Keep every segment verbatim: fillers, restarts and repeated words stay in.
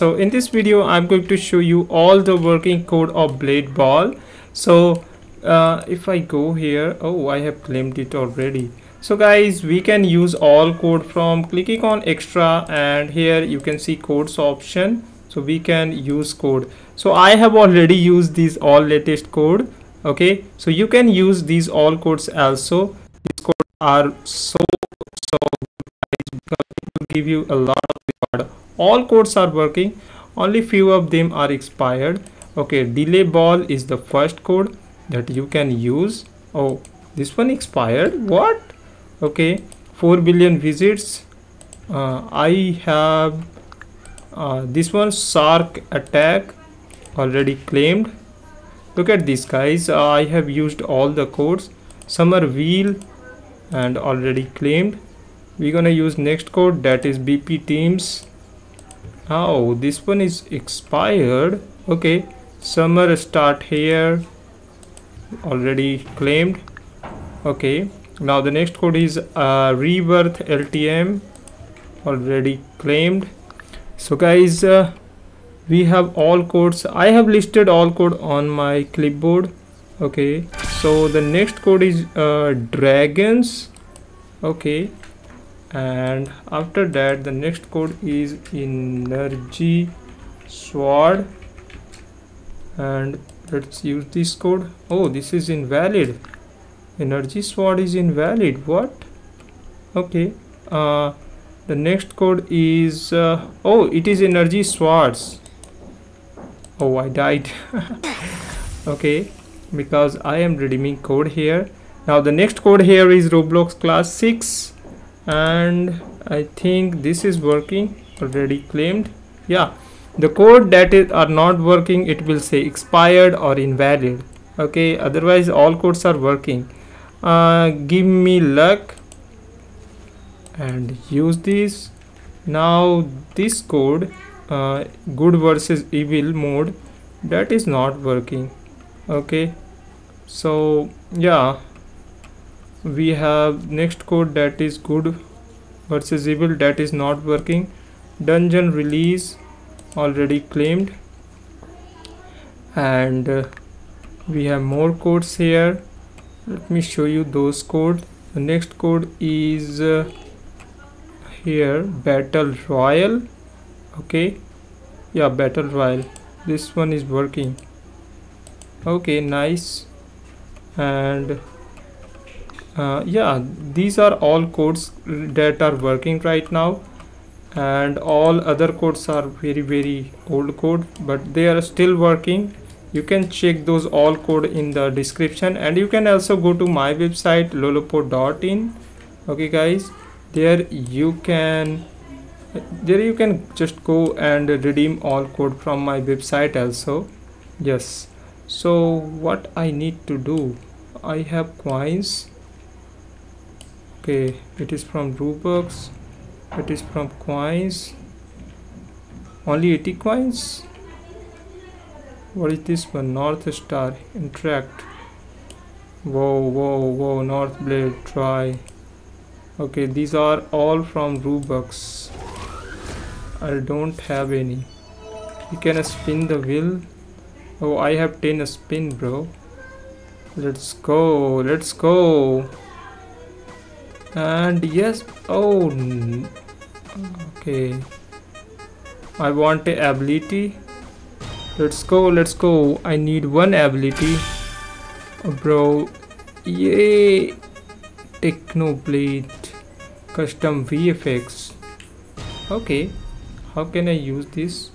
So in this video I'm going to show you all the working code of Blade Ball. So uh, if I go here, oh, I have claimed it already. So guys, we can use all code from clicking on extra, and here you can see codes option, so we can use code. So I have already used these all latest code. Okay, so you can use these all codes also. These codes are so so good because it will give you a lot of reward. All codes are working, only few of them are expired. Okay, delay ball is the first code that you can use. Oh, this one expired, what? Okay, four billion visits. uh, I have uh, this one shark attack already claimed. Look at this guys, uh, I have used all the codes. Summer wheel and already claimed. We're gonna use next code, that is B P teams. Oh, this one is expired. Okay, summer start here already claimed. Okay, now the next code is uh, rebirth L T M already claimed. So guys, uh, we have all codes. I have listed all code on my clipboard. Okay, so the next code is uh, dragons. Okay, and after that the next code is energy sword, and let's use this code. Oh, this is invalid. Energy sword is invalid, what? Okay, uh, the next code is uh, oh, it is energy swords. Oh, I died. Okay, because I am redeeming code here. Now the next code here is Roblox class six, and I think this is working, already claimed. Yeah, the code that is are not working, it will say expired or invalid. Okay, otherwise all codes are working. Uh, give me luck and use this. Now this code, uh, good versus evil mode, that is not working. Okay, so yeah, we have next code that is good versus evil, that is not working. Dungeon release already claimed, and uh, we have more codes here. Let me show you those codes. The next code is uh, here battle royal. Okay, yeah, battle royal, this one is working. Okay, nice. And uh, yeah, these are all codes that are working right now, and all other codes are very very old code, but they are still working. You can check those all code in the description, and you can also go to my website lolopo dot in. Okay guys, there you can there you can just go and redeem all code from my website also. Yes, so what I need to do, I have coins. Okay, it is from Robux, it is from coins, only eighty coins. What is this one? North Star interact. Whoa, whoa, whoa, North Blade try. Okay, these are all from Robux. I don't have any. You can spin the wheel. Oh, I have ten spin, bro. Let's go, let's go. And yes, oh, okay. I want an ability. Let's go, let's go. I need one ability. Oh, bro. Yay! Technoblade. Custom V F X. Okay. How can I use this?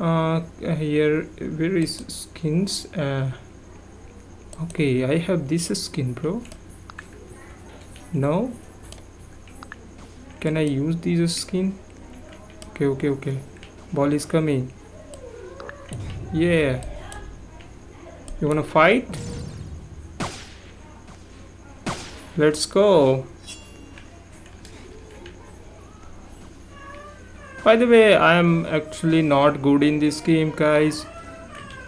Uh, here, where is skins? Uh, okay, I have this skin, bro. No? Can I use this skin? Okay, okay, okay. Ball is coming. Yeah, you wanna fight? Let's go. By the way, I am actually not good in this game guys,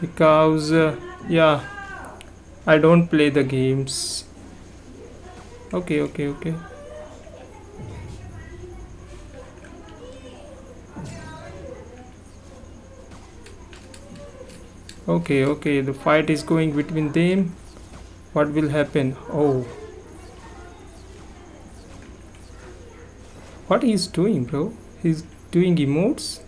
because uh, yeah, I don't play the games. Okay, okay, okay. Okay, okay, the fight is going between them. What will happen? Oh, what he's doing, bro? He's doing emotes.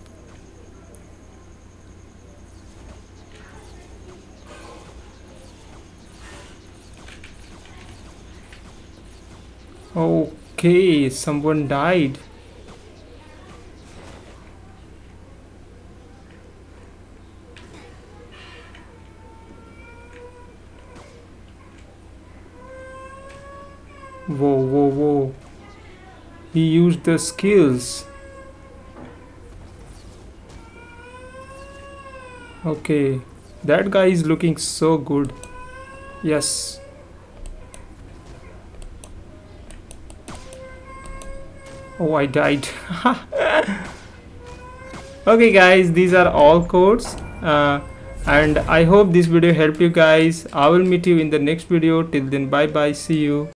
Okay, someone died. Whoa, whoa, whoa. He used the skills. Okay, that guy is looking so good. Yes. Oh, I died. Okay guys, these are all codes, uh, and I hope this video helped you guys. I will meet you in the next video. Till then, bye bye, see you.